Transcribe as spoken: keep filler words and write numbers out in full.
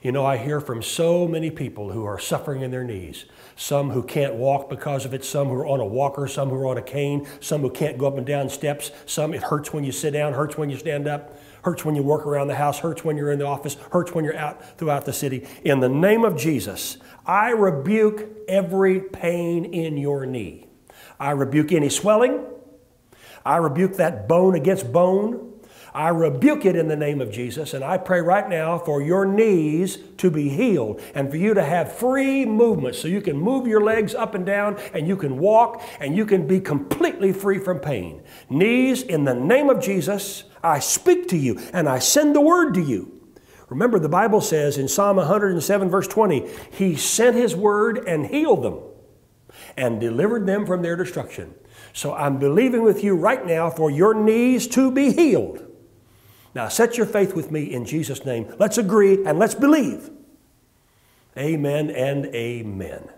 You know, I hear from so many people who are suffering in their knees, some who can't walk because of it, some who are on a walker, some who are on a cane, some who can't go up and down steps, some it hurts when you sit down, hurts when you stand up, hurts when you work around the house, hurts when you're in the office, hurts when you're out throughout the city. In the name of Jesus, I rebuke every pain in your knee. I rebuke any swelling. I rebuke that bone against bone. I rebuke it in the name of Jesus, and I pray right now for your knees to be healed and for you to have free movement so you can move your legs up and down and you can walk and you can be completely free from pain. Knees, in the name of Jesus, I speak to you and I send the word to you. Remember, the Bible says in Psalm one oh seven verse twenty, He sent His word and healed them and delivered them from their destruction. So I'm believing with you right now for your knees to be healed. Now set your faith with me in Jesus' name. Let's agree and let's believe. Amen and amen.